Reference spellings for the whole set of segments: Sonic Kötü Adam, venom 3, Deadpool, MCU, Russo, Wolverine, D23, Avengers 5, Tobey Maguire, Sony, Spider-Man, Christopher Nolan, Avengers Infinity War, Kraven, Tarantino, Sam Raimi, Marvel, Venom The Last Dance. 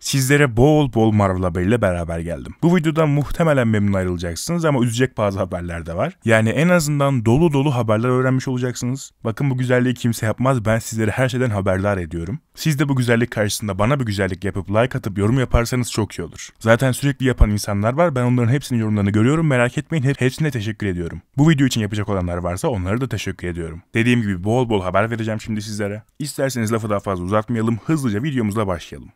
Sizlere bol bol Marvel haberiyle beraber geldim. Bu videoda muhtemelen memnun ayrılacaksınız ama üzecek bazı haberler de var. Yani en azından dolu dolu haberler öğrenmiş olacaksınız. Bakın bu güzelliği kimse yapmaz, ben sizleri her şeyden haberdar ediyorum. Siz de bu güzellik karşısında bana bir güzellik yapıp like atıp yorum yaparsanız çok iyi olur. Zaten sürekli yapan insanlar var, ben onların hepsinin yorumlarını görüyorum, merak etmeyin, hepsine teşekkür ediyorum. Bu video için yapacak olanlar varsa onlara da teşekkür ediyorum. Dediğim gibi bol bol haber vereceğim şimdi sizlere. İsterseniz lafı daha fazla uzatmayalım, hızlıca videomuzla başlayalım.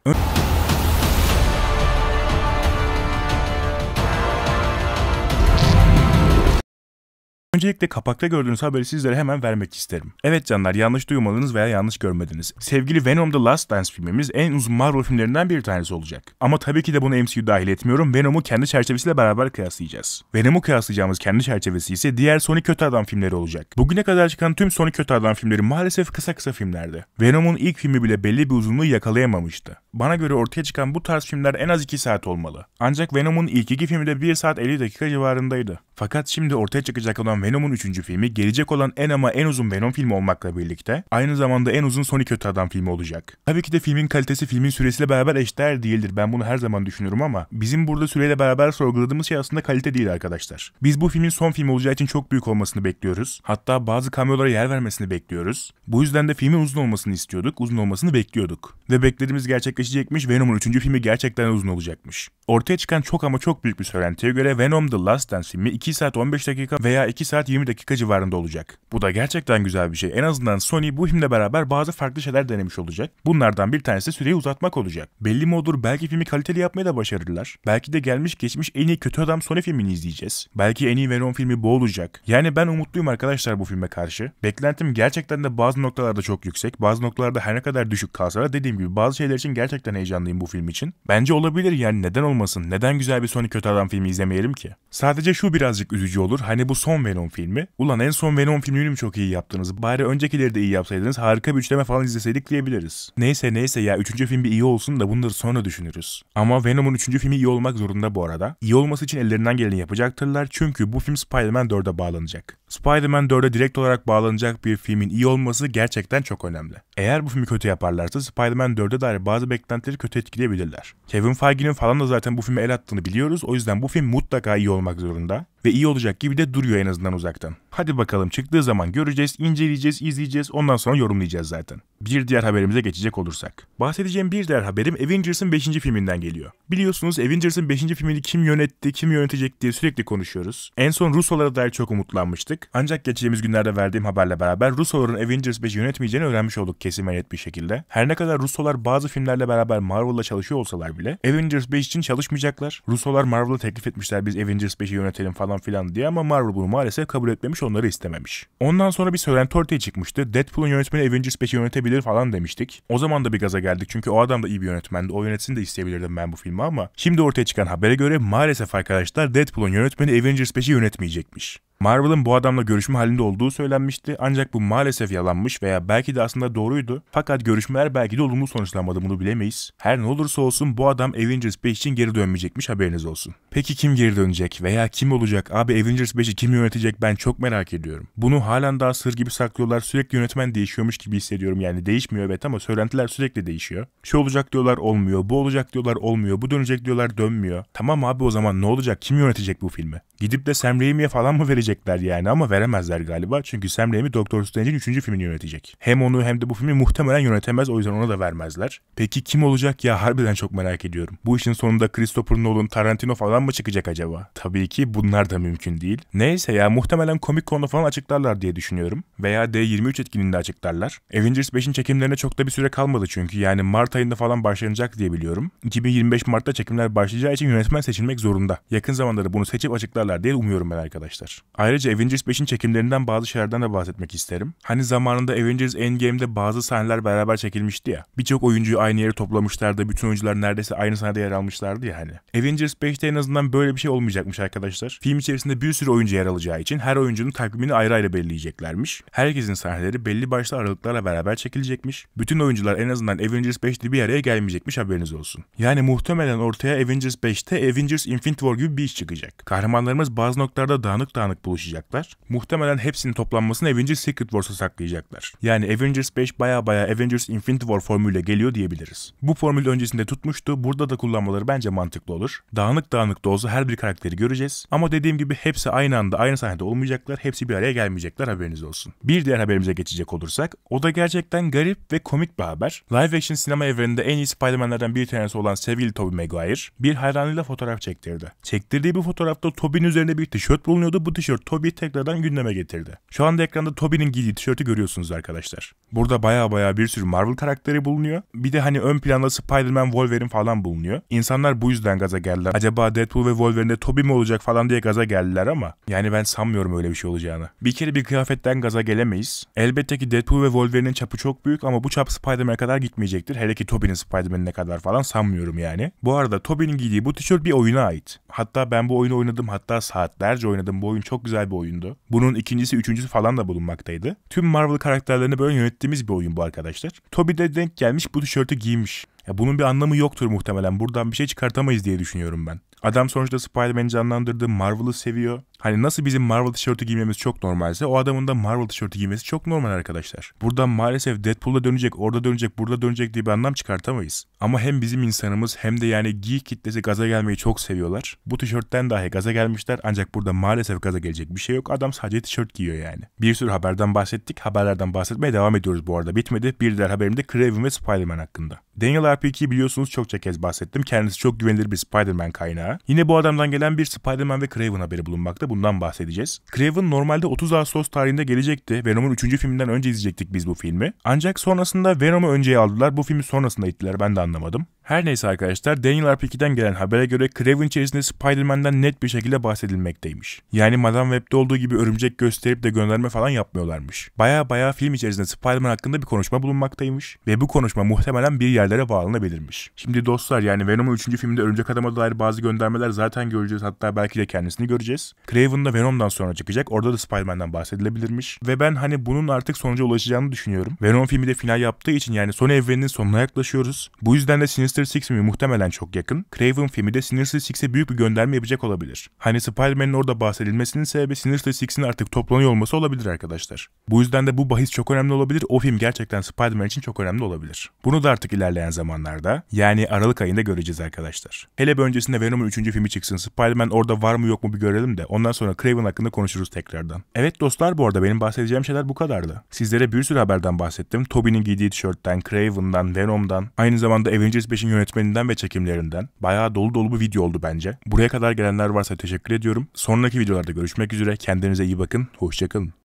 Öncelikle kapakta gördüğünüz haberi sizlere hemen vermek isterim. Evet canlar, yanlış duymadınız veya yanlış görmediniz. Sevgili Venom The Last Dance filmimiz en uzun Marvel filmlerinden bir tanesi olacak. Ama tabii ki de bunu MCU dahil etmiyorum. Venom'u kendi çerçevesiyle beraber kıyaslayacağız. Venom'u kıyaslayacağımız kendi çerçevesi ise diğer Sonic Kötü Adam filmleri olacak. Bugüne kadar çıkan tüm Sonic Kötü Adam filmleri maalesef kısa filmlerdi. Venom'un ilk filmi bile belli bir uzunluğu yakalayamamıştı. Bana göre ortaya çıkan bu tarz filmler en az 2 saat olmalı. Ancak Venom'un ilk 2 filmi de 1 saat 50 dakika civarındaydı. Fakat şimdi ortaya çıkacak olan Venom'un 3. filmi gelecek olan en uzun Venom filmi olmakla birlikte aynı zamanda en uzun Sonic Kötü Adam filmi olacak. Tabii ki de filmin kalitesi filmin süresiyle beraber eşdeğer değildir. Ben bunu her zaman düşünürüm ama bizim burada süreyle beraber sorguladığımız şey aslında kalite değil arkadaşlar. Biz bu filmin son filmi olacağı için çok büyük olmasını bekliyoruz. Hatta bazı cameolara yer vermesini bekliyoruz. Bu yüzden de filmin uzun olmasını istiyorduk, uzun olmasını bekliyorduk. Ve beklediğimiz gerçekleşecekmiş, Venom'un 3. filmi gerçekten uzun olacakmış. Ortaya çıkan çok ama çok büyük bir söylentiye göre Venom The Last Dance filmi 2 saat 15 dakika veya 2 saat 20 dakika civarında olacak. Bu da gerçekten güzel bir şey. En azından Sony bu filmle beraber bazı farklı şeyler denemiş olacak. Bunlardan bir tanesi süreyi uzatmak olacak. Belli mi olur, belki filmi kaliteli yapmaya da başarırlar. Belki de gelmiş geçmiş en iyi Kötü Adam Sony filmini izleyeceğiz. Belki en iyi Venom filmi bu olacak. Yani ben umutluyum arkadaşlar bu filme karşı. Beklentim gerçekten de bazı noktalarda çok yüksek. Bazı noktalarda her ne kadar düşük kalsa da dediğim gibi bazı şeyler için gerçekten heyecanlıyım bu film için. Bence olabilir, yani neden olmasın? Neden güzel bir Sony Kötü Adam filmi izlemeyelim ki? Sadece şu birazcık üzücü olur. Hani bu son Venom filmi. Ulan en son Venom filmini mi çok iyi yaptınız? Bari öncekileri de iyi yapsaydınız, harika bir üçleme falan izleseydik diyebiliriz. Neyse ya, 3. film bir iyi olsun da bunları sonra düşünürüz. Ama Venom'un 3. filmi iyi olmak zorunda bu arada. İyi olması için ellerinden geleni yapacaktırlar çünkü bu film Spider-Man 4'e bağlanacak. Spider-Man 4'e direkt olarak bağlanacak bir filmin iyi olması gerçekten çok önemli. Eğer bu filmi kötü yaparlarsa Spider-Man 4'e dair bazı beklentileri kötü etkileyebilirler. Kevin Feige'nin falan da zaten bu filme el attığını biliyoruz. O yüzden bu film mutlaka iyi olmak zorunda. Ve iyi olacak gibi de duruyor en azından uzaktan. Hadi bakalım, çıktığı zaman göreceğiz, inceleyeceğiz, izleyeceğiz, ondan sonra yorumlayacağız zaten. Bir diğer haberimize geçecek olursak. Bahsedeceğim bir diğer haberim Avengers'ın 5. filminden geliyor. Biliyorsunuz Avengers'ın 5. filmini kim yönetti, kim yönetecek diye sürekli konuşuyoruz. En son Russo'lara dair çok umutlanmıştık. Ancak geçtiğimiz günlerde verdiğim haberle beraber Russo'ların Avengers 5'i yönetmeyeceğini öğrenmiş olduk kesin ve net bir şekilde. Her ne kadar Russo'lar bazı filmlerle beraber Marvel'la çalışıyor olsalar bile Avengers 5 için çalışmayacaklar. Russo'lar Marvel'a teklif etmişler, biz Avengers 5'i yönetelim falan filan diye, ama Marvel bunu maalesef kabul etmemiş, onları istememiş. Ondan sonra bir söylenti ortaya çıkmıştı. Deadpool'un yönetmeni Avengers 5'i yönetebilir falan demiştik. O zaman da bir gaza geldik çünkü o adam da iyi bir yönetmendi. O yönetsin de isteyebilirdim ben bu filmi ama şimdi ortaya çıkan habere göre maalesef arkadaşlar Deadpool'un yönetmeni Avengers 5'i yönetmeyecekmiş. Marvel'ın bu adamla görüşme halinde olduğu söylenmişti ancak bu maalesef yalanmış veya belki de aslında doğruydu. Fakat görüşmeler belki de olumlu sonuçlanmadı, bunu bilemeyiz. Her ne olursa olsun bu adam Avengers 5 için geri dönmeyecekmiş, haberiniz olsun. Peki kim geri dönecek veya kim olacak? Abi Avengers 5'i kim yönetecek, ben çok merak ediyorum. Bunu halen daha sır gibi saklıyorlar, sürekli yönetmen değişiyormuş gibi hissediyorum. Yani değişmiyor evet ama söylentiler sürekli değişiyor. Şu olacak diyorlar, olmuyor. Bu olacak diyorlar, olmuyor. Bu dönecek diyorlar, dönmüyor. Tamam abi, o zaman ne olacak? Kim yönetecek bu filmi? Gidip de Sam Raimi'ye falan mı verecekler yani? Ama veremezler galiba. Çünkü Sam Raimi Doctor Strange'in 3. filmini yönetecek. Hem onu hem de bu filmi muhtemelen yönetemez. O yüzden ona da vermezler. Peki kim olacak ya? Harbiden çok merak ediyorum. Bu işin sonunda Christopher Nolan, Tarantino falan mı çıkacak acaba? Tabii ki bunlar da mümkün değil. Neyse ya, muhtemelen Comic Con'da falan açıklarlar diye düşünüyorum. Veya D23 etkinliğinde açıklarlar. Avengers 5'in çekimlerine çok da bir süre kalmadı çünkü. Yani Mart ayında falan başlanacak diye biliyorum. 2025 Mart'ta çekimler başlayacağı için yönetmen seçilmek zorunda. Yakın zamanda da bunu seçip açıklarlar diye umuyorum ben arkadaşlar. Ayrıca Avengers 5'in çekimlerinden bazı şeylerden de bahsetmek isterim. Hani zamanında Avengers Endgame'de bazı sahneler beraber çekilmişti ya. Birçok oyuncuyu aynı yere toplamışlardı. Bütün oyuncular neredeyse aynı sahnede yer almışlardı ya hani. Avengers 5'te en azından böyle bir şey olmayacakmış arkadaşlar. Film içerisinde bir sürü oyuncu yer alacağı için her oyuncunun takvimini ayrı ayrı belirleyeceklermiş. Herkesin sahneleri belli başlı aralıklarla beraber çekilecekmiş. Bütün oyuncular en azından Avengers 5'te bir araya gelmeyecekmiş, haberiniz olsun. Yani muhtemelen ortaya Avengers 5'te Avengers Infinity War gibi bir iş çıkacak. Kahramanların karakterlerimiz bazı noktalarda dağınık dağınık buluşacaklar. Muhtemelen hepsinin toplanmasını Avengers Secret Wars'a saklayacaklar. Yani Avengers 5 baya Avengers Infinity War formülüyle geliyor diyebiliriz. Bu formül öncesinde tutmuştu. Burada da kullanmaları bence mantıklı olur. Dağınık dağınık da olsa her bir karakteri göreceğiz. Ama dediğim gibi hepsi aynı anda aynı sahnede olmayacaklar. Hepsi bir araya gelmeyecekler, haberiniz olsun. Bir diğer haberimize geçecek olursak, o da gerçekten garip ve komik bir haber. Live action sinema evreninde en iyi Spider-Man'lerden bir tanesi olan sevgili Tobey Maguire bir hayranıyla fotoğraf çektirdi. Çektirdiği bir fotoğrafta Tobey'nin üzerinde bir tişört bulunuyordu. Bu tişört Tobey'i tekrardan gündeme getirdi. Şu anda ekranda Tobey'nin giydiği tişörtü görüyorsunuz arkadaşlar. Burada baya bir sürü Marvel karakteri bulunuyor. Bir de hani ön planda Spider-Man, Wolverine falan bulunuyor. İnsanlar bu yüzden gaza geldiler. Acaba Deadpool ve Wolverine'de Tobey mi olacak falan diye gaza geldiler ama yani ben sanmıyorum öyle bir şey olacağını. Bir kere bir kıyafetten gaza gelemeyiz. Elbette ki Deadpool ve Wolverine'in çapı çok büyük ama bu çap Spider-Man'e kadar gitmeyecektir. Hele ki Tobey'nin Spider-Man'ine kadar falan sanmıyorum yani. Bu arada Tobey'nin giydiği bu tişört bir oyuna ait. Hatta ben bu oyunu oynadım, hatta saatlerce oynadım. Bu oyun çok güzel bir oyundu. Bunun ikincisi, üçüncüsü falan da bulunmaktaydı. Tüm Marvel karakterlerini böyle yönettiğimiz bir oyun bu arkadaşlar. Tobey de denk gelmiş, bu tişörtü giymiş. Ya bunun bir anlamı yoktur muhtemelen. Buradan bir şey çıkartamayız diye düşünüyorum ben. Adam sonuçta Spider-Man'i canlandırdı, Marvel'ı seviyor. Hani nasıl bizim Marvel tişörtü giymemiz çok normalse o adamın da Marvel tişörtü giymesi çok normal arkadaşlar. Buradan maalesef Deadpool'da dönecek, orada dönecek, burada dönecek diye bir anlam çıkartamayız. Ama hem bizim insanımız hem de yani geek kitlesi gaza gelmeyi çok seviyorlar. Bu tişörtten dahi gaza gelmişler ancak burada maalesef gaza gelecek bir şey yok. Adam sadece tişört giyiyor yani. Bir sürü haberden bahsettik. Haberlerden bahsetmeye devam ediyoruz bu arada. Bitmedi. Bir diğer haberim de Kraven ve Spider-Man hakkında. Daniel RP2'yi biliyorsunuz, çokça kez bahsettim. Kendisi çok güvenilir bir Spider-Man kaynağı. Yine bu adamdan gelen bir Spider-Man ve Kraven haberi bulunmakta. Bundan bahsedeceğiz. Kraven normalde 30 Ağustos tarihinde gelecekti. Venom'un 3. filminden önce izleyecektik biz bu filmi. Ancak sonrasında Venom'u önceye aldılar. Bu filmi sonrasında ittiler. Ben de anlamadım. Her neyse arkadaşlar, Daniel RP2'den gelen habere göre Kraven içerisinde Spider-Man'den net bir şekilde bahsedilmekteymiş. Yani Madame Web'de olduğu gibi örümcek gösterip de gönderme falan yapmıyorlarmış. Baya film içerisinde Spider-Man hakkında bir konuşma bulunmaktaymış. Ve bu konuşma muhtemelen bir yerlere bağlanabilirmiş. Şimdi dostlar, yani Venom'un 3. filminde örümcek adama dair bazı göndermeler zaten göreceğiz. Hatta belki de kendisini göreceğiz. Kraven da Venom'dan sonra çıkacak. Orada da Spider-Man'den bahsedilebilirmiş. Ve ben hani bunun artık sonuca ulaşacağını düşünüyorum. Venom filmi de final yaptığı için yani Sony evreninin sonuna yaklaşıyoruz. Bu yüzden de Sinister Six filmi muhtemelen çok yakın. Kraven filmi de Sinister Six'e büyük bir gönderme yapacak olabilir. Hani Spider-Man'in orada bahsedilmesinin sebebi Sinister Six'in artık toplanıyor olması olabilir arkadaşlar. Bu yüzden de bu bahis çok önemli olabilir. O film gerçekten Spider-Man için çok önemli olabilir. Bunu da artık ilerleyen zamanlarda yani Aralık ayında göreceğiz arkadaşlar. Hele bir öncesinde Venom'un 3. filmi çıksın. Spider-Man orada var mı yok mu bir görelim de ondan sonra Kraven hakkında konuşuruz tekrardan. Evet dostlar, bu arada benim bahsedeceğim şeyler bu kadardı. Sizlere bir sürü haberden bahsettim. Tobey'nin giydiği tişörtten, Kraven'dan, Venom'dan, aynı zamanda Avengers 5'in yönetmeninden ve çekimlerinden. Bayağı dolu dolu bir video oldu bence. Buraya kadar gelenler varsa teşekkür ediyorum. Sonraki videolarda görüşmek üzere. Kendinize iyi bakın. Hoşçakalın.